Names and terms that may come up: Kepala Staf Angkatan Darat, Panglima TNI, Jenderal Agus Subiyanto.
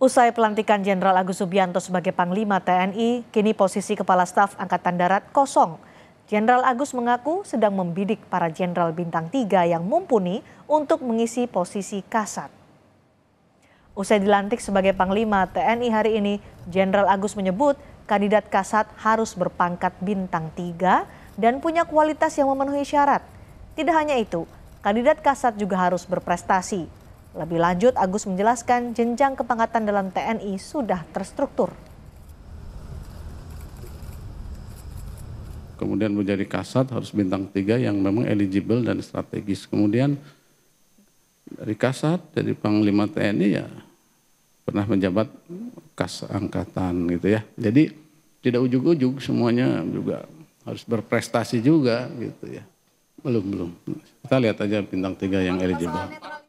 Usai pelantikan Jenderal Agus Subiyanto sebagai Panglima TNI, kini posisi Kepala Staf Angkatan Darat kosong. Jenderal Agus mengaku sedang membidik para jenderal bintang 3 yang mumpuni untuk mengisi posisi kasat. Usai dilantik sebagai Panglima TNI hari ini, Jenderal Agus menyebut kandidat kasat harus berpangkat bintang 3 dan punya kualitas yang memenuhi syarat. Tidak hanya itu, kandidat kasat juga harus berprestasi. Lebih lanjut, Agus menjelaskan jenjang kepangkatan dalam TNI sudah terstruktur. Kemudian menjadi kasat harus bintang 3 yang memang eligible dan strategis. Kemudian dari kasat, dari Panglima TNI ya pernah menjabat kas angkatan gitu ya. Jadi tidak ujug-ujug semuanya juga harus berprestasi juga gitu ya. Belum. Kita lihat aja bintang 3 yang eligible.